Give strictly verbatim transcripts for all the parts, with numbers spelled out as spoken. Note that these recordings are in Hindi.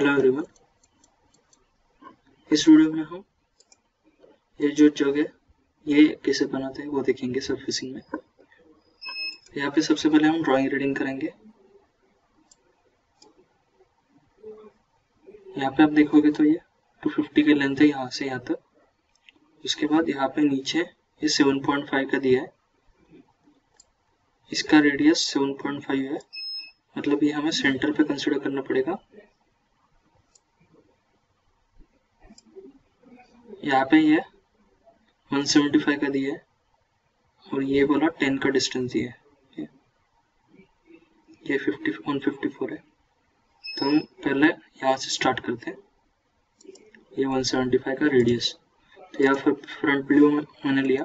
हेलो एवरीवन, इस वीडियो में हम ये जो जग है ये कैसे बनाते हैं वो देखेंगे सरफेसिंग में। यहाँ पे सबसे पहले हम ड्राइंग रीडिंग करेंगे। यहाँ पे आप देखोगे तो ये टू फिफ्टी के लेंथ है यहाँ से यहाँ तक। उसके बाद यहाँ पे नीचे ये सेवन पॉइंट फाइव का दिया है, इसका रेडियस सेवन पॉइंट फाइव है, मतलब ये हमें सेंटर पे कंसीडर करना पड़ेगा। यहाँ पे ये वन सेवेंटी फाइव का दिया है और ये बोला टेन का डिस्टेंस दिया है, ये फिफ्टी वन फिफ्टी फोर है। तो हम पहले यहाँ से स्टार्ट करते हैं। ये वन सेवेंटी फाइव का रेडियस, तो यहाँ पर फ्रंट व्यू में मैंने लिया।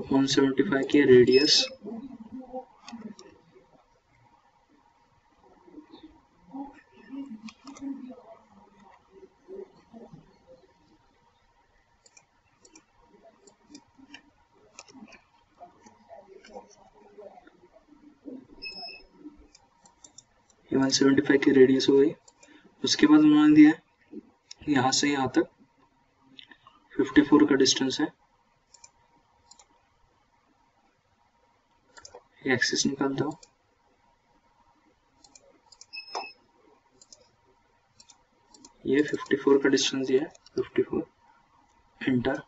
वन सेवेंटी फाइव की रेडियस, वन सेवेंटी फाइव की रेडियस हो गई। उसके बाद उन्होंने दिया यहाँ से यहाँ तक फिफ्टी फोर का डिस्टेंस है। एक्सिस निकाल दो, ये फिफ्टी फोर का डिस्टेंस दिया है, फिफ्टी फोर, एंटर।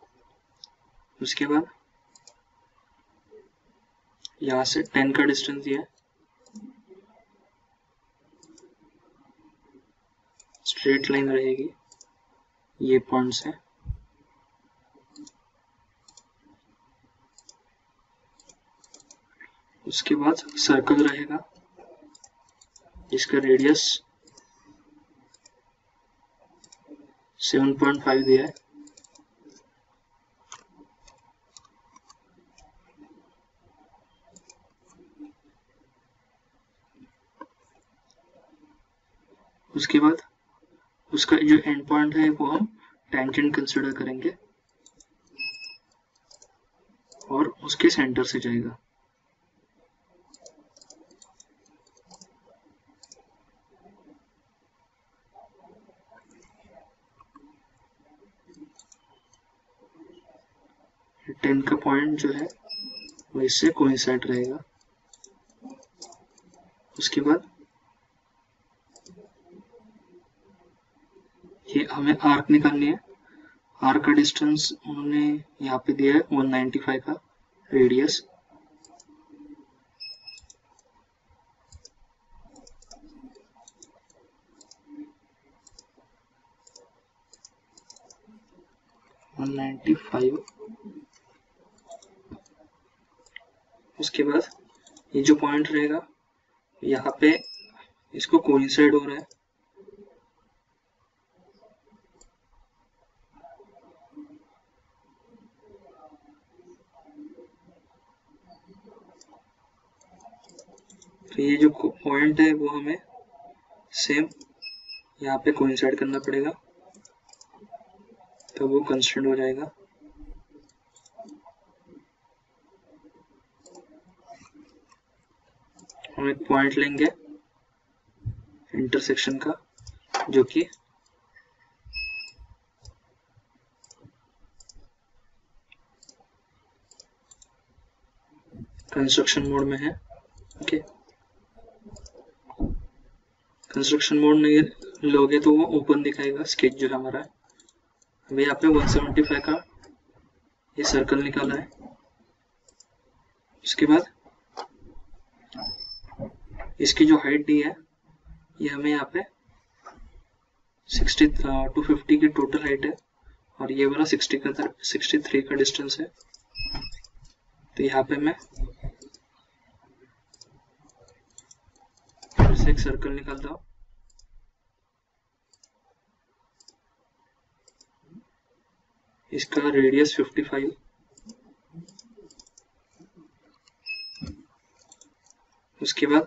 उसके बाद यहाँ से टेन का डिस्टेंस दिया है, स्ट्रेट लाइन रहेगी, ये पॉइंट्स है। उसके बाद सर्कल रहेगा, इसका रेडियस सेवन पॉइंट फाइव दिया है। उसके बाद उसका जो एंड पॉइंट है वो हम टेंजेंट कंसीडर करेंगे और उसके सेंटर से जाएगा। टेन का पॉइंट जो है वो इससे कोइंसाइड रहेगा। उसके बाद ये हमें आर्क निकालनी है। आर्क का डिस्टेंस उन्होंने यहाँ पे दिया है वन नाइंटी फाइव का रेडियस। One ninety five. उसके बाद ये जो पॉइंट रहेगा यहाँ पे इसको कोइंसाइड हो रहा है, तो ये जो पॉइंट है वो हमें सेम यहाँ पे कोइंसाइड करना पड़ेगा, तो वो कंस्ट्रेंट हो जाएगा। हम एक पॉइंट लेंगे इंटरसेक्शन का, जो कि कंस्ट्रक्शन मोड में है। ओके, कंस्ट्रक्शन मोड में लोगे तो वो ओपन दिखाएगा स्केच जो हमारा है। अभी यहाँ पे वन सेवेंटी फाइव का ये सर्कल निकाला है। उसके बाद इसकी जो हाइट दी है ये हमें यहाँ पे सिक्सटी टू फिफ्टी की टोटल हाइट है और ये वाला सिक्सटी का सिक्सटी थ्री का डिस्टेंस है। तो यहाँ पे मैं फिर से एक सर्कल निकालता हूँ। इसका रेडियस फिफ्टी फाइव, उसके बाद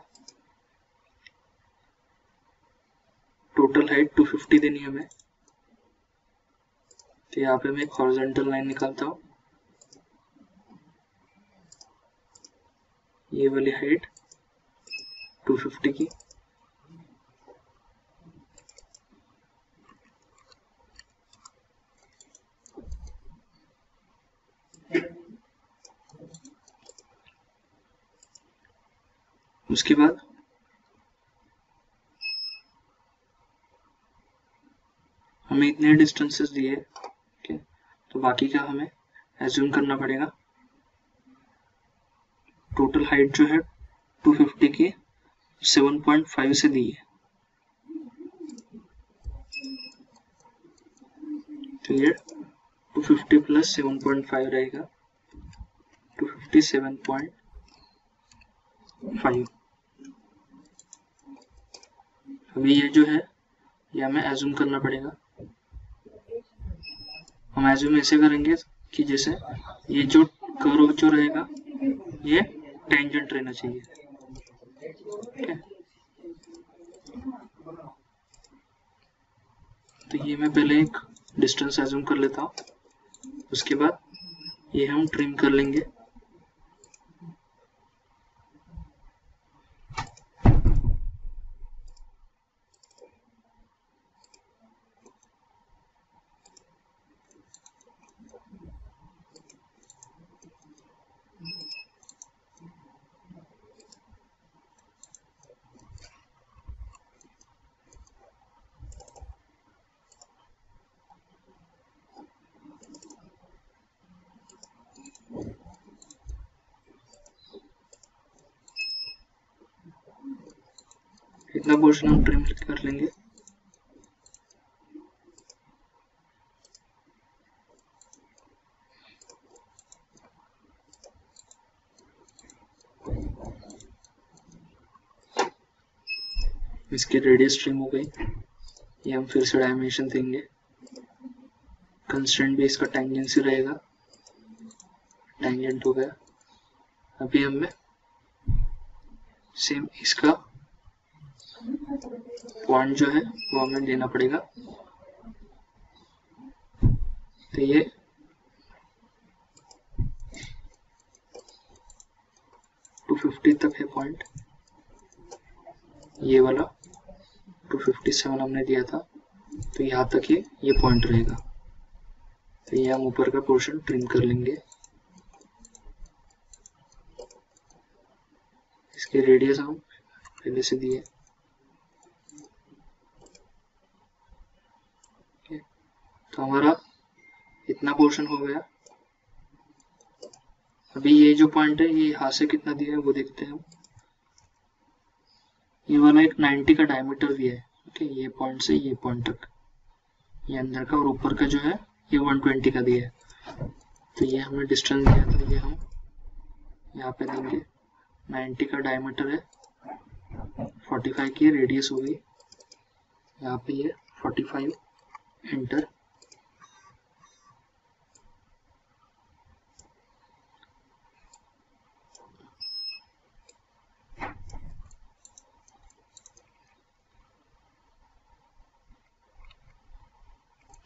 टोटल हाइट टू फिफ्टी देनी है हमें। तो यहाँ पे मैं एक हॉरिजॉन्टल लाइन निकालता हूँ, ये वाली हाइट दो सौ पचास की, उसके बाद हमें इतने डिस्टेंसेस दिए, ठीक है, तो बाकी का हमें एज्यूम करना पड़ेगा। टोटल हाइट जो है दो सौ पचास के सात पॉइंट पाँच से दी है, क्लियर। दो सौ पचास प्लस सात पॉइंट पाँच रहेगा दो सौ सत्तावन पॉइंट पाँच। अभी ये जो है ये हमें एज्यूम करना पड़ेगा। हम एज्यूम ऐसे करेंगे कि जैसे ये जो कर्व जो रहेगा ये टेंजेंट रहना चाहिए, ठीक है। तो ये मैं पहले एक डिस्टेंस एज्यूम कर लेता हूँ, उसके बाद ये हम ट्रिम कर लेंगे। इतना पोर्शन हम ट्रिम कर लेंगे। इसकी रेडियस ट्रिम हो गई, ये हम फिर से डायमेंशन देंगे। कंस्टेंट भी इसका टेंजेंट ही रहेगा, टेंजेंट हो गया। अभी हमें सेम इसका पॉइंट जो है वो हमें देना पड़ेगा। तो ये दो सौ पचास तक है पॉइंट, ये वाला दो सौ सत्तावन हमने दिया था, तो यहाँ तक ये ये पॉइंट रहेगा। तो ये हम ऊपर का पोर्शन ट्रिम कर लेंगे। इसके रेडियस हम पहले से दिए, तो हमारा इतना पोर्शन हो गया। अभी ये जो पॉइंट है ये यहाँ से कितना दिया है वो देखते हैं हम। ये वाला एक नब्बे का डायमीटर भी है, ओके, ये पॉइंट से ये पॉइंट तक, ये अंदर का, और ऊपर का जो है ये एक सौ बीस का दिया है। तो ये हमें डिस्टेंस दिया था, ये हम यहाँ पे देंगे। नब्बे का डायमीटर है, पैंतालीस की रेडियस हो गई, यहाँ पे ये पैंतालीस, एंटर।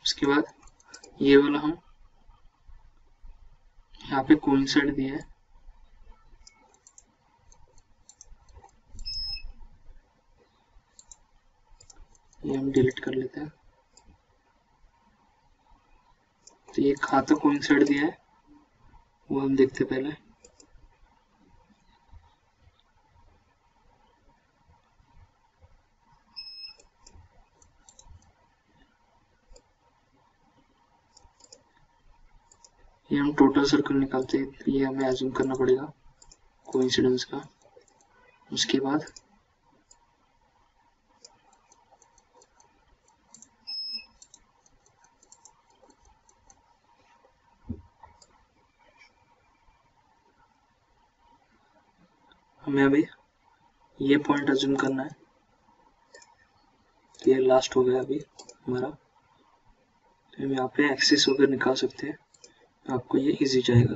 उसके बाद ये वाला हम यहाँ पे कोइंसाइड दिया है, ये हम डिलीट कर लेते हैं। तो ये खाता कोइंसाइड दिया है वो हम देखते पहले। ये हम टोटल सर्कल निकालते हैं, ये हमें एज्यूम करना पड़ेगा कोइंसिडेंस का। उसके बाद हमें अभी ये पॉइंट एज्यूम करना है, ये लास्ट हो गया अभी हमारा। तो हम यहाँ पे एक्सिस होकर निकाल सकते हैं, आपको ये इजी जाएगा।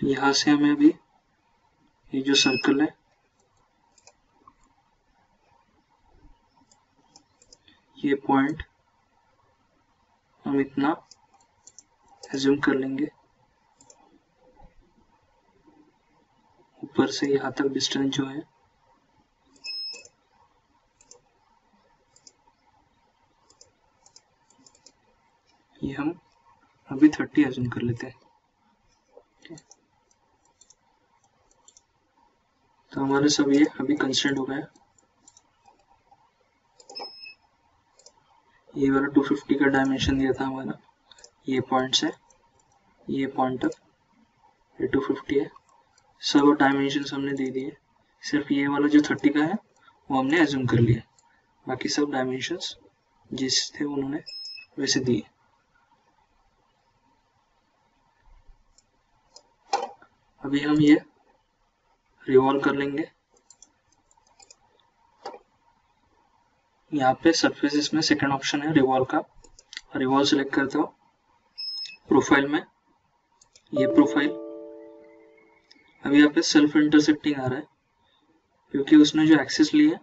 तो यहाँ से हमें अभी ये जो सर्कल है ये पॉइंट हम इतना एज्यूम कर लेंगे, ऊपर से यहाँ तक डिस्टेंस जो है ये हम अभी थर्टी एज्यूम कर लेते हैं। तो हमारे सब ये अभी कंस्टेंट हो गया, ये वाला टू फिफ्टी का डायमेंशन दिया था हमारा, ये पॉइंट से ये पॉइंट तक ये टू फिफ्टी है, सब डायमेंशन हमने दे दिए, सिर्फ ये वाला जो थर्टी का है वो हमने एज्यूम कर लिया, बाकी सब डायमेंशन जिस थे उन्होंने वैसे दिए। अभी हम ये रिवॉल्व कर लेंगे, यहाँ पे सरफेसेस में सेकंड ऑप्शन है रिवॉल्व का, रिवॉल्व सिलेक्ट करते हो, प्रोफाइल में ये प्रोफाइल, अभी यहाँ पे सेल्फ इंटरसेक्टिंग आ रहा है क्योंकि उसने जो एक्सिस ली है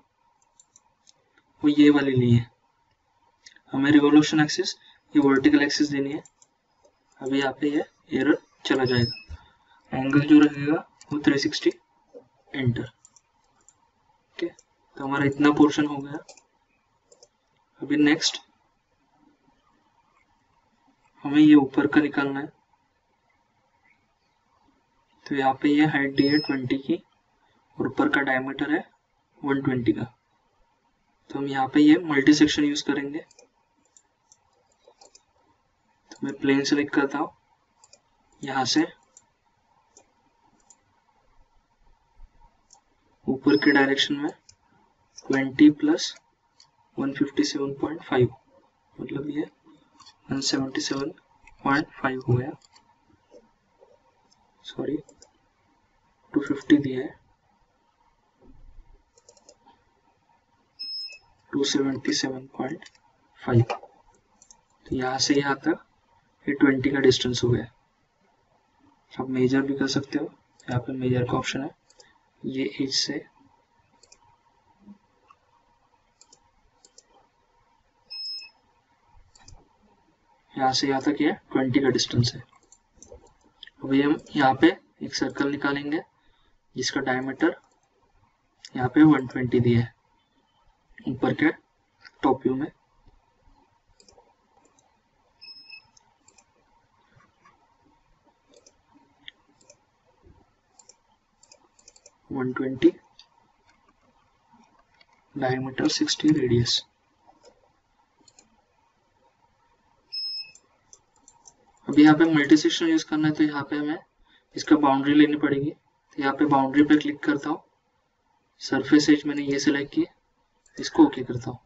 वो ये वाली ली है, हमें रिवॉल्यूशन एक्सिस ये वर्टिकल एक्सिस देनी है। अभी यहाँ पे ये एरर चला जाएगा, एंगल जो रहेगा वो थ्री सिक्सटी, एंटर। ओके, तो हमारा इतना पोर्शन हो गया। अभी नेक्स्ट हमें ये ऊपर का निकालना है, तो यहाँ पे ये हाइट दी है ट्वेंटी की और ऊपर का डायमीटर है वन ट्वेंटी का, तो हम यहाँ पे ये मल्टी सेक्शन यूज करेंगे। तो मैं प्लेन सेलेक्ट करता हूँ, यहाँ से ऊपर के डायरेक्शन में twenty plus one fifty seven point five मतलब ये one seventy seven point five हो गया, सॉरी टू फिफ्टी दिया है, two seventy seven point five. तो यहाँ से यहाँ तक ये ट्वेंटी का डिस्टेंस हो गया। आप मेजर भी कर सकते हो, यहाँ पे मेजर का ऑप्शन है, ये एज से यहाँ से यहाँ तक ये ट्वेंटी का डिस्टेंस है। अभी हम यहाँ पे एक सर्कल निकालेंगे जिसका डायमीटर यहाँ पे वन ट्वेंटी दिया है ऊपर के टॉप व्यू में। One twenty diameter, sixty radius. अभी यहाँ पे मल्टी सेक्शन यूज करना है, तो यहाँ पे हमें इसका बाउंड्री लेनी पड़ेगी, तो यहाँ पे बाउंड्री पे क्लिक करता हूँ, सरफेस एज मैंने ये सिलेक्ट किया, इसको ओके करता हूँ,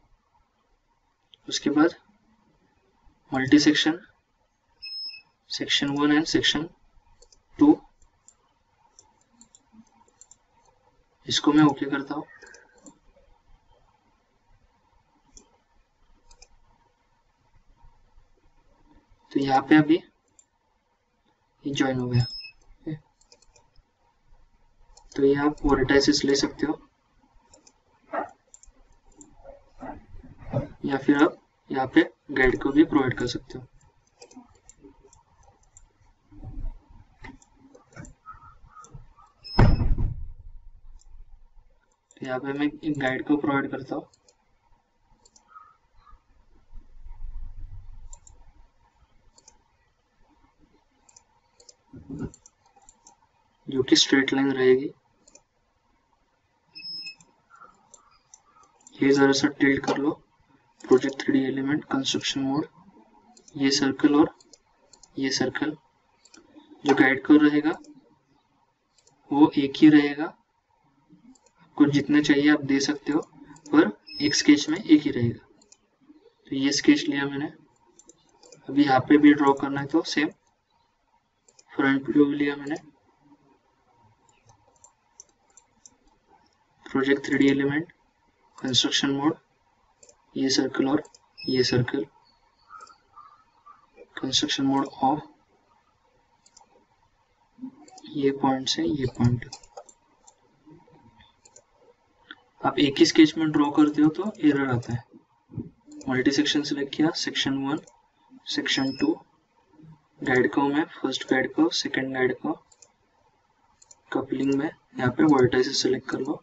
उसके बाद multi section section one and section two, इसको मैं ओके करता हूँ। तो यहाँ पे अभी ये ज्वाइन हो गया। okay. तो ये आप वर्टाइसेस ले सकते हो या फिर आप यहाँ पे गाइड को भी प्रोवाइड कर सकते हो। यहाँ पे मैं एक गाइड को प्रोवाइड करता हूँ, जो कि स्ट्रेट लाइन रहेगी, ये जरा सा टिल्ट कर लो, project three D element construction mode, ये सर्कल और ये सर्कल, जो गाइड को रहेगा वो एक ही रहेगा, कुछ जितने चाहिए आप दे सकते हो, पर एक स्केच में एक ही रहेगा। तो ये स्केच लिया मैंने, अभी यहाँ पे भी ड्रॉ करना है, तो सेम फ्रंट व्यू लिया मैंने, project three D element construction mode, ये सर्कल और ये सर्कल, कंस्ट्रक्शन मोड ऑफ, ये पॉइंट्स हैं, ये पॉइंट आप एक ही स्केच में ड्रॉ करते हो तो एरर आता है। मल्टी सेक्शन सिलेक्ट किया, section one, section two, guide curve में first guide curve, second guide curve, coupling में यहाँ पे वर्टाइसेस सिलेक्ट कर लो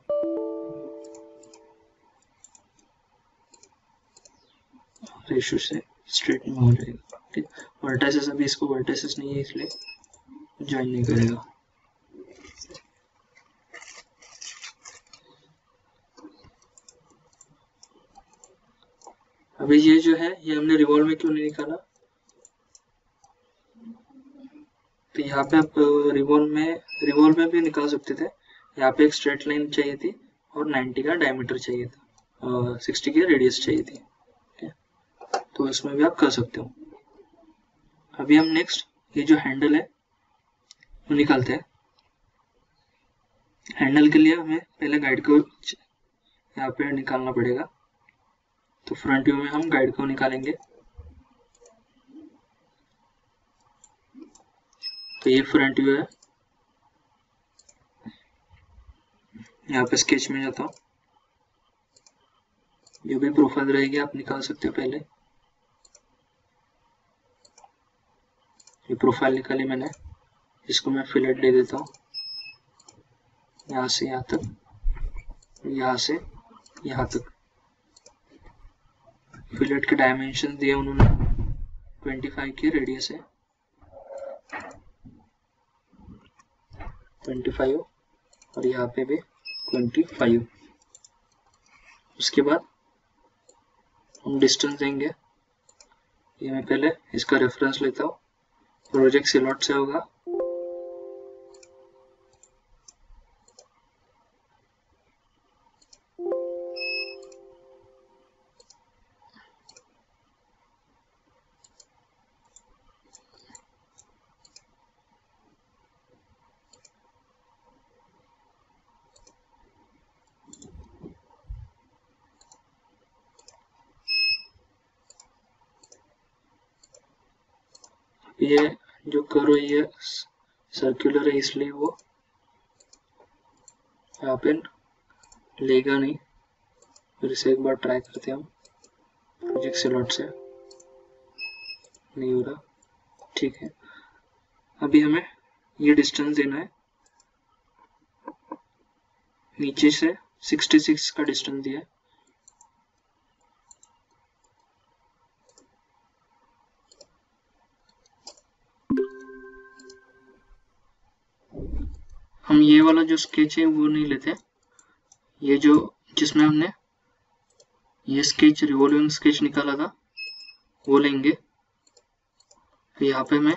रेशो से स्ट्रेट में हो जाएगा। ठीक है, वर्टाइसेस अभी इसको वर्टाइसेस नहीं है इसलिए ज्वाइन नहीं करेगा। अभी ये जो है ये हमने रिवॉल्व में क्यों नहीं निकाला, तो यहाँ पे आप रिवॉल्व में रिवॉल्व में भी निकाल सकते थे। यहाँ पे एक स्ट्रेट लाइन चाहिए थी और नब्बे का डायमीटर चाहिए था, आ, साठ की रेडियस चाहिए थी। ठीक है, तो इसमें भी आप कर सकते हो। अभी हम नेक्स्ट ये जो हैंडल है वो निकालते हैं। हैंडल के लिए हमें पहले गाइड को यहाँ पे निकालना पड़ेगा, तो फ्रंट व्यू में हम गाइड को निकालेंगे। तो ये फ्रंट व्यू है, यहाँ पे स्केच में जाता हूँ, जो भी प्रोफाइल रहेगी आप निकाल सकते हो। पहले ये प्रोफाइल निकाली मैंने, इसको मैं फिलेट दे देता हूँ, यहाँ से यहाँ तक, यहाँ से यहाँ तक। फिलेट के डायमेंशन दिए उन्होंने, पच्चीस की रेडियस है, पच्चीस और यहाँ पे भी पच्चीस। उसके बाद हम डिस्टेंस देंगे, ये मैं पहले इसका रेफरेंस लेता हूँ, प्रोजेक्ट सिलॉट से होगा। ये जो करो ये सर्कुलर है इसलिए वो यहाँ पे लेगा नहीं। फिर से एक बार ट्राई करते हैं हम, प्रोजेक्ट स्लॉट से नहीं हो रहा। ठीक है, अभी हमें ये डिस्टेंस देना है, नीचे से छियासठ का डिस्टेंस दिया है। हम ये वाला जो स्केच है वो नहीं लेते, ये जो जिसमें हमने ये स्केच रिवॉल्विंग स्केच निकाला था वो लेंगे। तो यहाँ पे मैं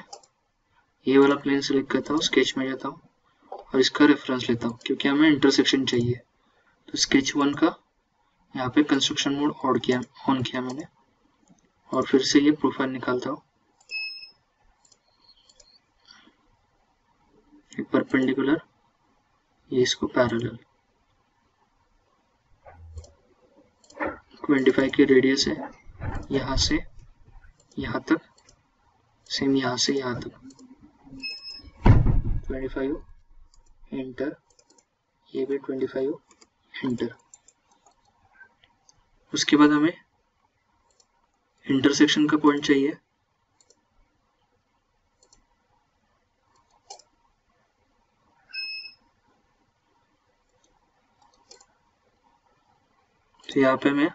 ये वाला प्लेन सेलेक्ट करता हूँ, स्केच में जाता हूँ और इसका रेफरेंस लेता हूँ, क्योंकि हमें इंटरसेक्शन चाहिए। तो स्केच वन का यहाँ पे कंस्ट्रक्शन मोड ऑन किया ऑन किया मैंने, और फिर से ये प्रोफाइल निकालता हूँ, एक परपेंडिकुलर, ये इसको पैरेलल। पच्चीस की रेडियस है, यहाँ से यहाँ तक, सेम यहाँ से यहाँ तक। पच्चीस एंटर, ये भी पच्चीस एंटर। उसके बाद हमें इंटरसेक्शन का पॉइंट चाहिए, तो यहाँ पे मैं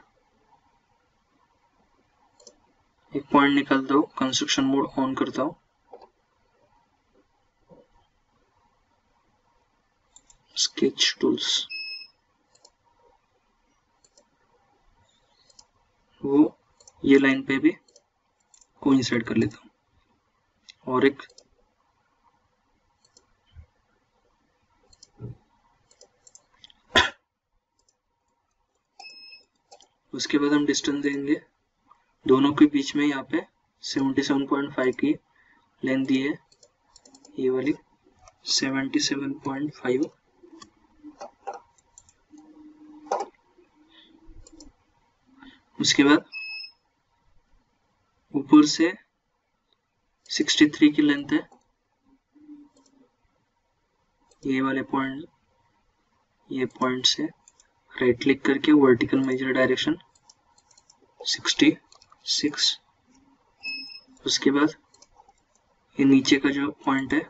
एक पॉइंट निकालता हूँ, कंस्ट्रक्शन मोड ऑन करता हूँ, स्केच टूल्स, वो ये लाइन पे भी कोइंसाइड कर लेता हूँ, और एक उसके बाद हम डिस्टेंस देंगे। दोनों के बीच में यहाँ पे सतहत्तर पॉइंट पाँच की लेंथ दी है, ये वाली सतहत्तर पॉइंट पाँच। उसके बाद ऊपर से तिरसठ की लेंथ है, ये वाले पॉइंट, ये पॉइंट से राइट क्लिक करके vertical measure direction sixty six, उसके बाद ये नीचे का जो पॉइंट है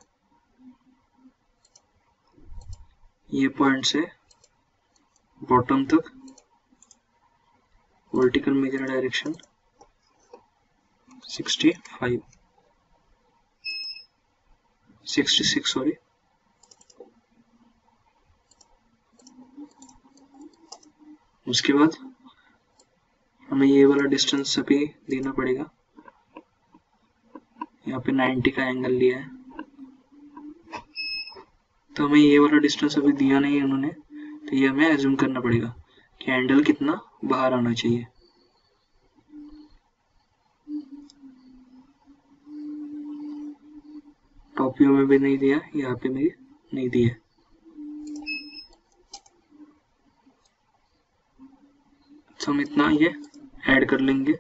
ये पॉइंट से बॉटम तक vertical measure direction sixty five sixty six sorry, उसके बाद हमें ये वाला डिस्टेंस अभी देना पड़ेगा। यहाँ पे नाइंटी का एंगल लिया है तो हमें ये वाला डिस्टेंस अभी दिया नहीं है उन्होंने, तो ये हमें एज्यूम करना पड़ेगा कि हैंडल कितना बाहर आना चाहिए। टॉप व्यू में भी नहीं दिया, यहाँ पे भी नहीं दिया। तो हम इतना ये ऐड कर लेंगे।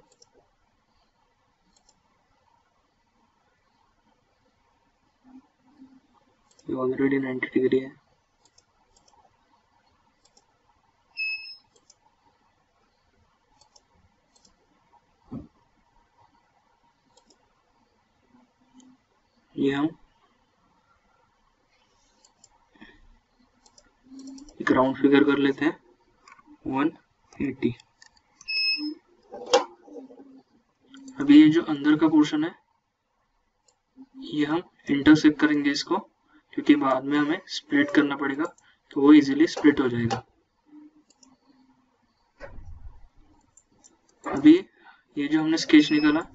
ये ऑलरेडी नाइंटी डिग्री है। ये हम एक राउंड फिगर कर लेते हैं वन एटी। अभी ये जो अंदर का पोर्शन है ये हम इंटरसेक्ट करेंगे इसको, क्योंकि बाद में हमें स्प्लिट करना पड़ेगा तो वो इजीली स्प्लिट हो जाएगा। अभी ये जो हमने स्केच निकाला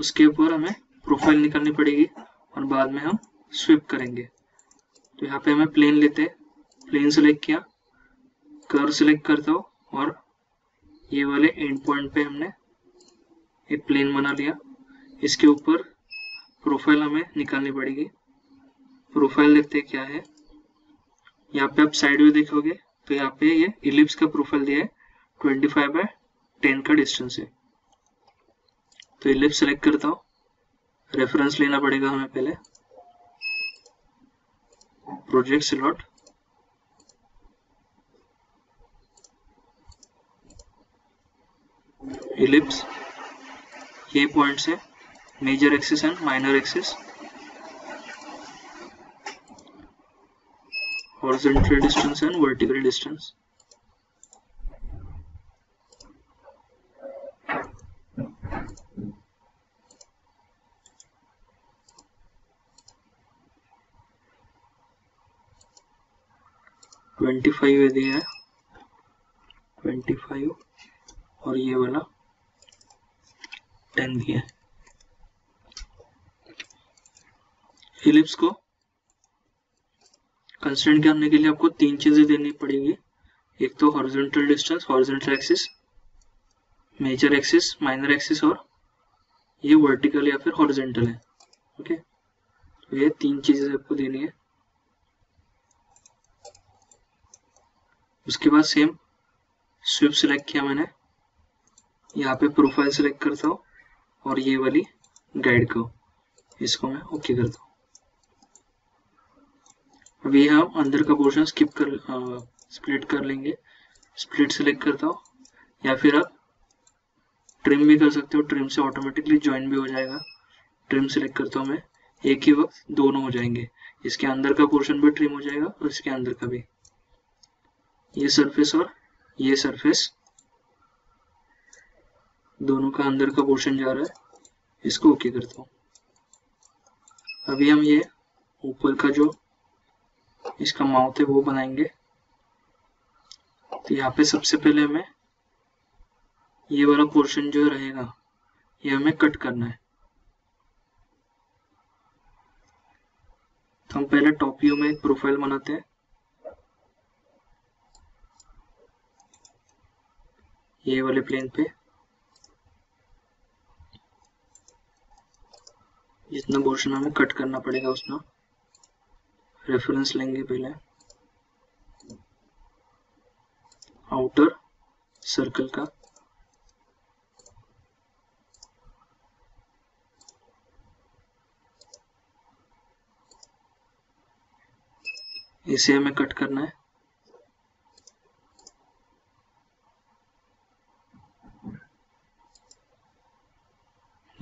उसके ऊपर हमें प्रोफाइल निकालनी पड़ेगी और बाद में हम स्वीप करेंगे। तो यहाँ पे हमें प्लेन लेते हैं, प्लेन सेलेक्ट किया, कर्व सेलेक्ट करता हूँ और ये वाले एंड पॉइंट पे हमने एक प्लेन बना लिया। इसके ऊपर प्रोफाइल हमें निकालनी पड़ेगी। प्रोफाइल देखते क्या है, यहाँ पे आप साइड व्यू देखोगे तो यहाँ पे ये इलिप्स का प्रोफाइल दिया है, ट्वेंटी फाइव बाय टेन का डिस्टेंस है। तो इलिप्स सेलेक्ट करता हूँ, रेफरेंस लेना पड़ेगा हमें पहले, प्रोजेक्ट स्लॉट, इलिप्स, ये पॉइंट से major axis and minor axis, horizontal distance and vertical distance. Twenty five ये दिया है, ट्वेंटी फाइव और ये वाला टेन दिया है। इलिप्स को कंस्ट्रेंट करने के लिए आपको तीन चीजें देनी पड़ेगी, एक तो horizontal distance, horizontal axis, major axis, minor axis, और ये वर्टिकल या फिर हॉरिजॉन्टल है। ओके, तो ये तीन चीजें आपको देनी है। उसके बाद सेम स्वीप सिलेक्ट किया मैंने, यहाँ पे प्रोफाइल सिलेक्ट करता हूँ और ये वाली गाइड को, इसको मैं ओके करता हूँ। अभी हम अंदर का पोर्शन स्किप कर आ, स्प्लिट कर लेंगे। स्प्लिट सिलेक्ट करता हूँ, या फिर आप ट्रिम भी कर सकते हो, ट्रिम से ऑटोमेटिकली ज्वाइन भी हो जाएगा। ट्रिम सिलेक्ट करता हूँ मैं, एक ही वक्त दोनों हो जाएंगे, इसके अंदर का पोर्शन भी ट्रिम हो जाएगा और इसके अंदर का भी। ये सरफेस और ये सरफेस दोनों का अंदर का पोर्शन जा रहा है, इसको ओके करता हूँ। अभी हम ये ऊपर का जो इसका माउथ है वो बनाएंगे। तो यहाँ पे सबसे पहले हमें ये वाला पोर्शन जो रहेगा ये हमें कट करना है। तो हम पहले टॉप व्यू में एक प्रोफाइल बनाते हैं, ये वाले प्लेन पे जितना पोर्शन हमें कट करना पड़ेगा उसमें रेफरेंस लेंगे पहले, आउटर सर्कल का, इसे हमें कट करना है।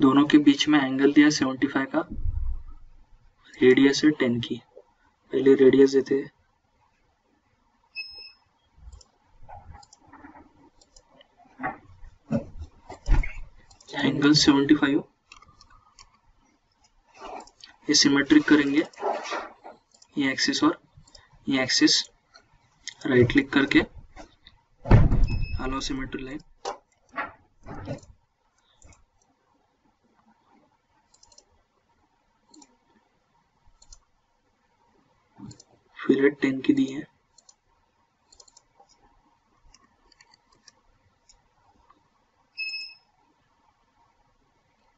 दोनों के बीच में एंगल दिया पचहत्तर का, रेडियस है दस की, पहले रेडियस देते हैं। एंगल पचहत्तर, ये सिमेट्रिक करेंगे, ये एक्सिस और ये एक्सिस, राइट क्लिक करके अलाउ सिमेट्री लाइन, फिर टेन की दी है,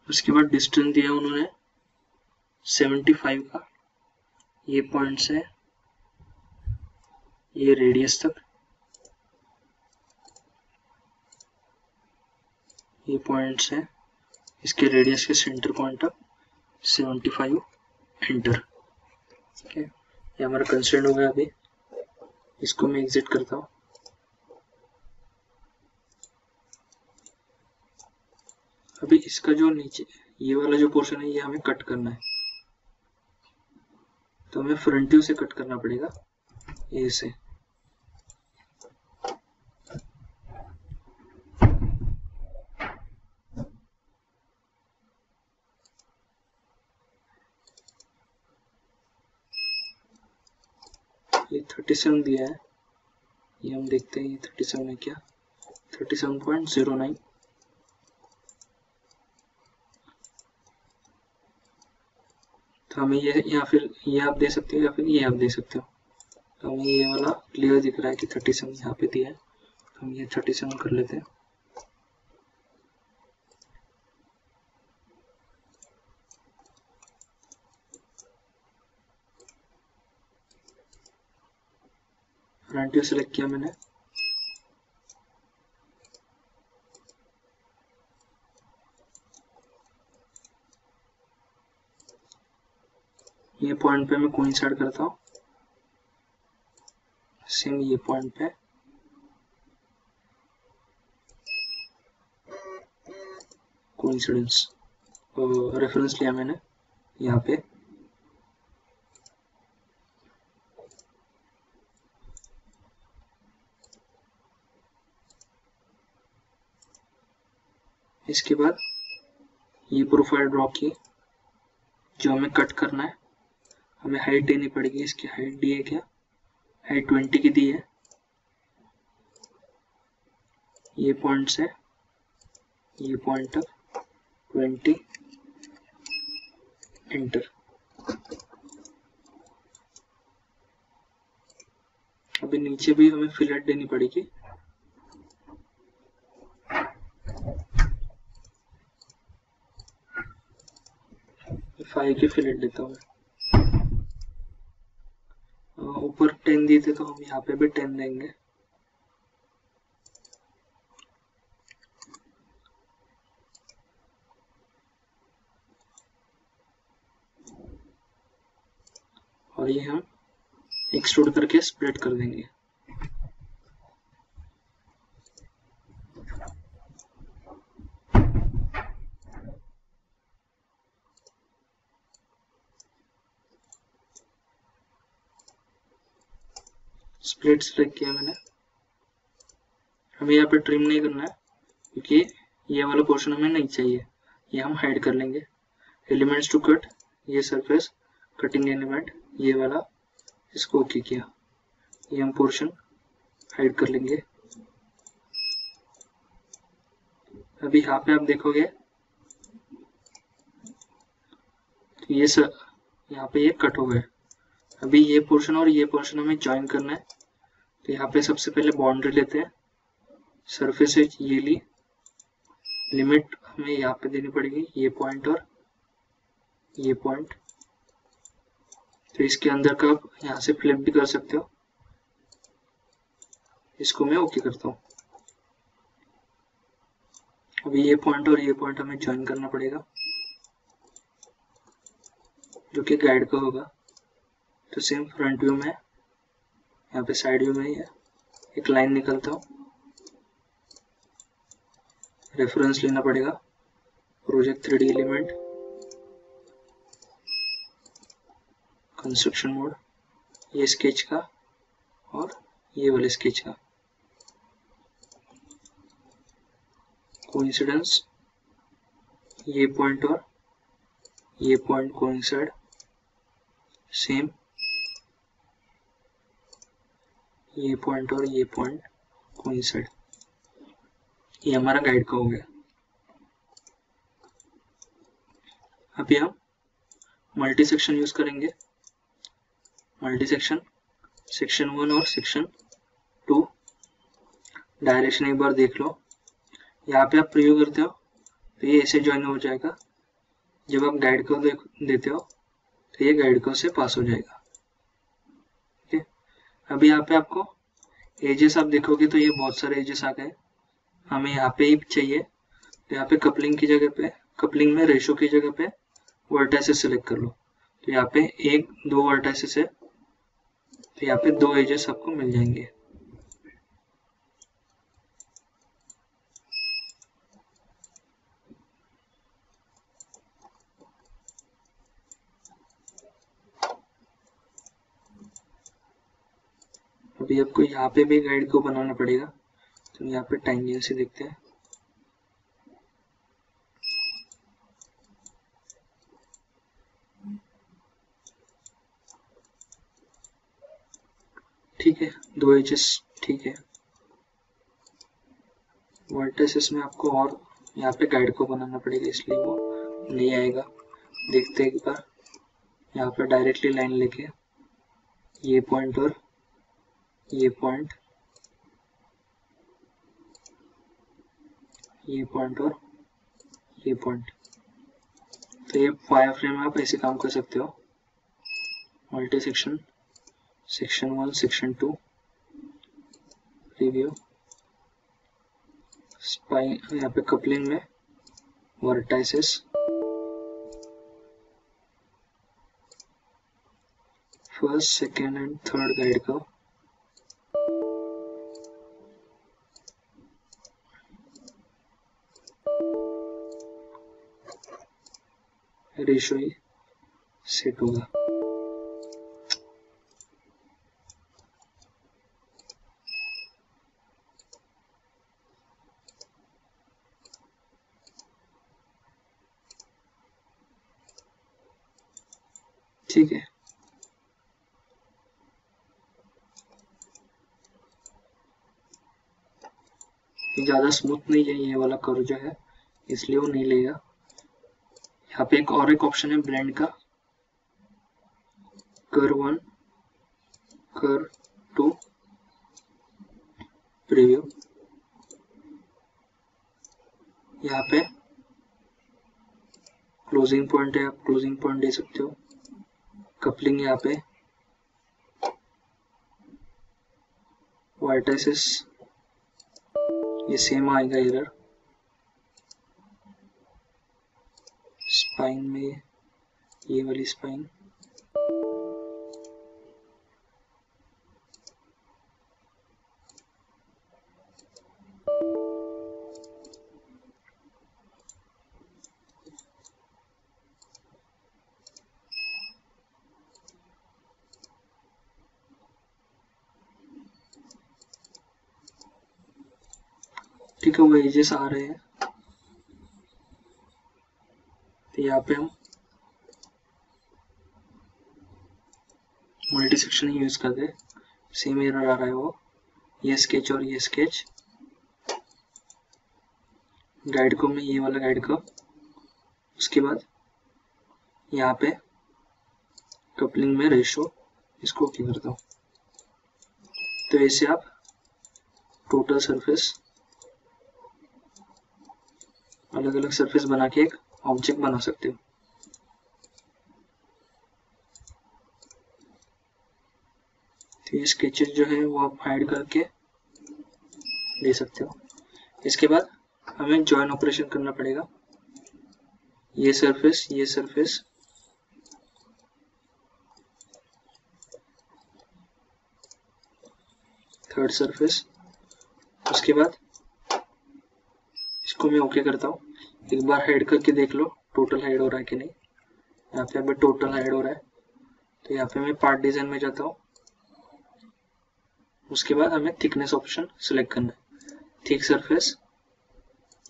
उसके बाद डिस्टेंस दिया उन्होंने पचहत्तर का, ये पॉइंट है, ये रेडियस तक, ये पॉइंट्स है, इसके रेडियस के सेंटर पॉइंट तक पचहत्तर एंटर। ओके, ये हमारा कंसर्न हो गया। अभी इसको मैं एग्जिट करता हूँ, अभी इसका जो नीचे ये वाला जो पोर्शन है ये हमें कट करना है, तो हमें फ्रंट व्यू से कट करना पड़ेगा, ये से ये सैंतीस दिया है, ये हम देखते हैं ये सैंतीस है क्या, सैंतीस पॉइंट शून्य नौ। तो हमें ये या फिर ये आप दे सकते हो या फिर ये आप दे सकते हो। तो हमें ये वाला क्लियर दिख रहा है कि सैंतीस यहाँ पे दिया है, तो हम ये सैंतीस कर लेते हैं। फ्रंट व्यू सेलेक्ट किया मैंने, ये पॉइंट पे मैं कोइंसाइड करता हूँ, सेम ये पॉइंट पे, कोइंसिडेंस रेफरेंस लिया मैंने यहाँ पे, इसके बाद ये प्रोफाइल ड्रॉ की जो हमें कट करना है, हमें हाइट देनी पड़ेगी, इसकी हाइट दी है क्या, हाइट बीस की दी है, ये पॉइंट से ये पॉइंट तक बीस, एंटर। अभी नीचे भी हमें फिलेट देनी पड़ेगी, फाइव की फिलेट देता हूँ, ऊपर टेन दिए थे तो हम यहाँ पे भी टेन देंगे, और ये हम एक्सट्रूड करके स्प्लिट कर देंगे। स्प्लिट सेलेक्ट किया मैंने, हमें यहाँ पे ट्रिम नहीं करना है क्योंकि ये वाला पोर्शन हमें नहीं चाहिए, ये हम हाइड कर लेंगे। एलिमेंट्स टू कट, ये सरफेस कटिंग एलिमेंट, ये वाला, इसको ओके किया, ये हम पोर्शन हाइड कर लेंगे। अभी यहाँ पे आप देखोगे तो ये सर यहाँ पे ये कट हो गए। अभी ये पोर्शन और ये पोर्शन हमें ज्वाइन करना है, तो यहाँ पे सबसे पहले बाउंड्री लेते हैं, सरफेस एज ये ली, लिमिट हमें यहाँ पे देनी पड़ेगी, ये पॉइंट और ये पॉइंट, तो इसके अंदर का आप यहाँ से फ्लिप भी कर सकते हो, इसको मैं ओके करता हूँ। अभी ये पॉइंट और ये पॉइंट हमें ज्वाइन करना पड़ेगा, जो कि गाइड का होगा, तो सेम फ्रंट व्यू में यहाँ पे साइड व्यू में एक लाइन निकलता हूँ, रेफरेंस लेना पड़ेगा, project three D element, construction mode, ये स्केच का और ये वाले स्केच का कोइंसिडेंस, ये पॉइंट और ये पॉइंट कोइंसिड सेम, ये पॉइंट और ये पॉइंट कोइंसिड, ये हमारा गाइड का हो गया। अभी हम मल्टी सेक्शन यूज करेंगे, मल्टी सेक्शन सेक्शन वन और सेक्शन टू। डायरेक्शन एक बार देख लो, यहाँ पे आप प्रीव्यू करते हो तो ये ऐसे ज्वाइन हो जाएगा, जब आप गाइड को देते हो तो ये गाइड को से पास हो जाएगा। ठीक है, अभी यहाँ पे आपको एजेस आप देखोगे तो ये बहुत सारे एजेस आ गए, हमें यहाँ पे ही चाहिए, तो यहाँ पे कपलिंग की जगह पे, कपलिंग में रेशो की जगह पे वर्टाइसेस सिलेक्ट कर लो, तो यहाँ पे एक दो वर्टाइसेस है, तो यहाँ पे दो एजेस आपको मिल जाएंगे। अभी आपको यहाँ पे भी गाइड को बनाना पड़ेगा, तो यहाँ पे टैंजेंसी देखते हैं, ठीक है, दो एजेस ठीक है। वर्टिसेस में आपको और यहाँ पे गाइड को बनाना पड़ेगा, इसलिए वो नहीं आएगा। देखते हैं एक बार, यहाँ पे डायरेक्टली लाइन लेके ये पॉइंट और ये पॉइंट, ये पॉइंट और ये पॉइंट, तो ये फायर फ्रेम में आप ऐसे काम कर सकते हो। Multi section section one section two review spine, यहाँ पे कपलिंग में vertices first second and third guide का, रेशो ही सेट होगा। ठीक है, ज्यादा स्मूथ नहीं है ये वाला कर्व जो है, इसलिए वो नहीं लेगा। यहाँ पे एक और एक ऑप्शन है ब्लेंड का, कर वन कर टू प्रीव्यू, यहाँ पे क्लोजिंग पॉइंट है, आप क्लोजिंग पॉइंट दे सकते हो, कपलिंग यहाँ पे वर्टिसेस ये सेम आएगा एरर, स्पाइन में ये वाली स्पाइन, ठीक है, वो एजेस आ रहे हैं। यहाँ पे हम मल्टी सेक्शन यूज करके सेम एरर आ रहा है वो, ये स्केच और ये स्केच, गाइड को में ये वाला गाइड को, उसके बाद यहाँ पे कपलिंग में रेशो इसको ओके करता हूँ, तो ऐसे आप टोटल सरफेस अलग अलग सरफेस बना के एक ऑब्जेक्ट बना सकते हो। तो ये स्केचेस जो है वो आप हाइड करके दे सकते हो। इसके बाद हमें जॉइन ऑपरेशन करना पड़ेगा, ये सरफेस ये सरफेस थर्ड सरफेस। उसके बाद इसको मैं ओके करता हूँ, एक बार हाइड करके देख लो टोटल हाइड हो रहा है कि नहीं। यहाँ पे अभी टोटल हाइड हो रहा है, तो यहाँ पे मैं पार्ट डिजाइन में जाता हूँ। उसके बाद हमें थिकनेस ऑप्शन सिलेक्ट करना है, थिक सरफेस,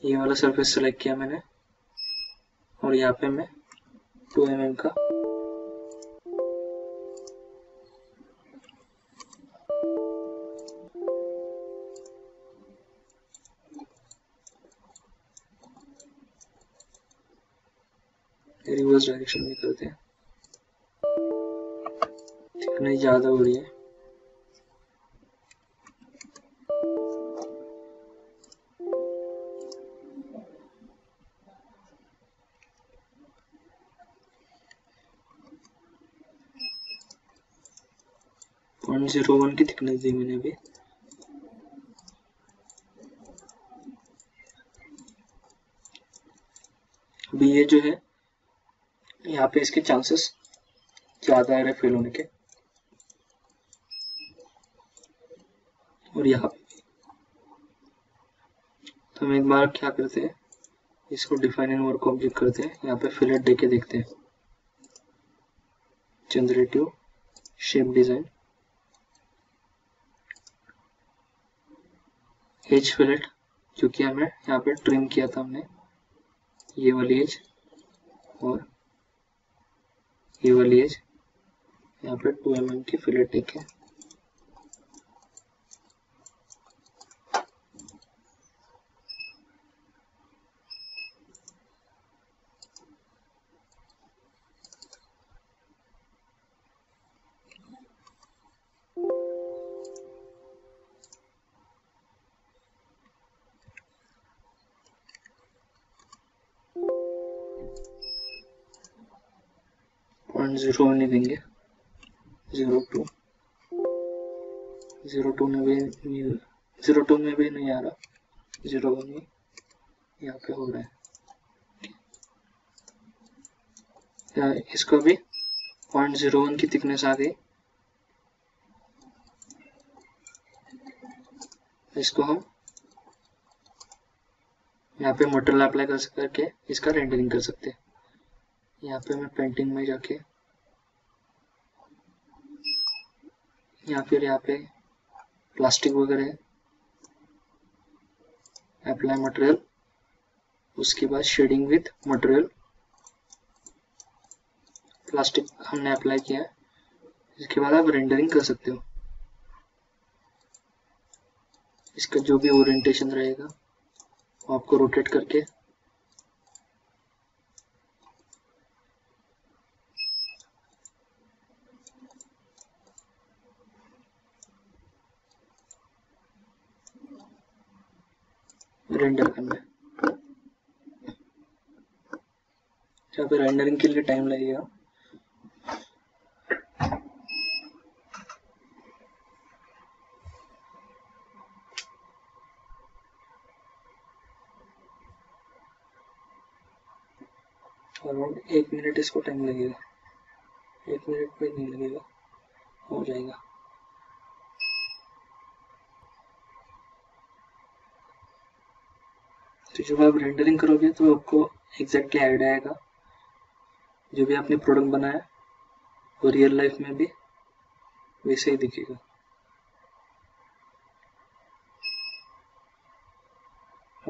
ये वाला सरफेस सिलेक्ट किया मैंने और यहाँ पे मैं टू एम एम का रिवर्स डायरेक्शन में करते हैं, थिकनेस ज्यादा हो रही है। ज़ीरो पॉइंट ज़ीरो वन की थिकनेस दी मैंने अभी। अभी ये जो है यहाँ पे इसके चांसेस ज्यादा आ रहे फेल होने के, और यहाँ पे तो हम एक बार क्या करते हैं, इसको डिफाइन एंड वर्क ऑब्जेक्ट करते हैं, यहाँ पे फिलेट देके देखते हैं। Generative shape design edge fillet, क्योंकि हमें यहाँ पे ट्रिम किया था हमने, ये वाली एज और ये वाली एज, यहाँ पे टू एम एम की फिलेट देखें। जीरो नहीं देंगे, जीरो टू जीरो टू में भी नहीं, जीरो टू में भी नहीं आ रहा, जीरो वन में यहाँ पे हो रहा है। इसको भी पॉइंट जीरो वन की थिकनेस आ गई, इसको हम यहाँ पे मटेरियल अप्लाई कर सकते हैं, इसका रेंडरिंग कर सकते हैं। यहाँ पे मैं पेंटिंग में जाके या फिर यहाँ पे प्लास्टिक वगैरह, अप्लाई मटेरियल, उसके बाद शेडिंग विथ मटेरियल, प्लास्टिक हमने अप्लाई किया है। इसके बाद आप रेंडरिंग कर सकते हो, इसका जो भी ओरिएंटेशन रहेगा आपको रोटेट करके रेंडर करना है। यहाँ पे रेंडरिंग के लिए टाइम लगेगा। अराउंड एक मिनट इसको टाइम लगेगा, एक मिनट पे नहीं लगेगा, हो जाएगा। तो जब आप रेंडरिंग करोगे तो आपको एग्जैक्टली आइडिया आएगा जो भी आपने प्रोडक्ट बनाया वो रियल लाइफ में भी वैसे ही दिखेगा।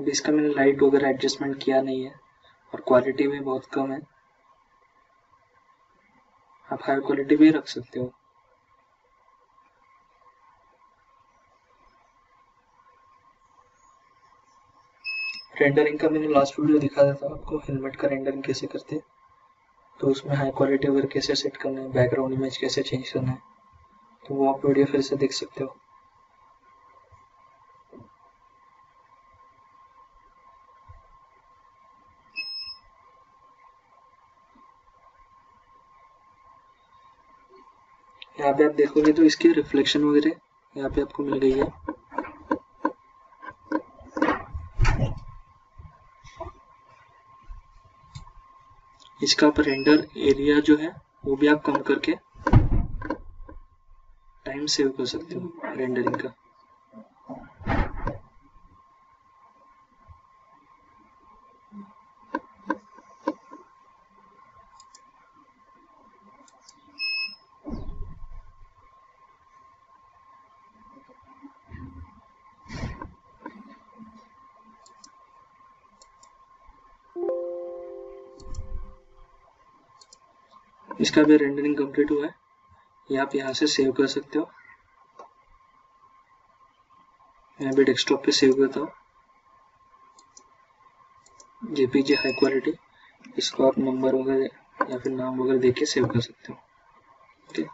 अब इसका मैंने लाइट वगैरह एडजस्टमेंट किया नहीं है और क्वालिटी भी बहुत कम है, आप हाई क्वालिटी भी रख सकते हो। रेंडरिंग का मैंने लास्ट वीडियो दिखा था आपको, हेलमेट का रेंडरिंग कैसे करते, तो उसमें हाई क्वालिटी वगैरह कैसे सेट करना है, बैकग्राउंड इमेज कैसे चेंज करना है, तो वो आप वीडियो फिर से देख सकते हो। यहाँ पे आप देखोगे तो इसकी रिफ्लेक्शन वगैरह यहाँ पे आपको मिल गई है। इसका आप रेंडर एरिया जो है वो भी आप कम करके टाइम सेव कर सकते हो रेंडरिंग का। इसका भी रेंडरिंग कंप्लीट हुआ है, ये आप यहाँ से सेव कर सकते हो। मैं भी डेस्कटॉप पे सेव करता हूँ। जेपीजी हाई क्वालिटी, इसको आप नंबर वगैरह या फिर नाम वगैरह देख के सेव कर सकते हो। ओके, तो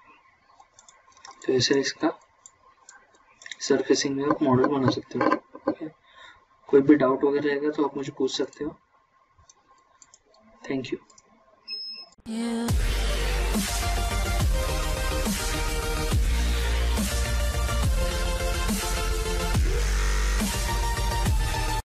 ऐसे इसका सरफेसिंग में आप मॉडल बना सकते हो। ओके, कोई भी डाउट वगैरह रहेगा तो आप मुझे पूछ सकते हो। Thank you.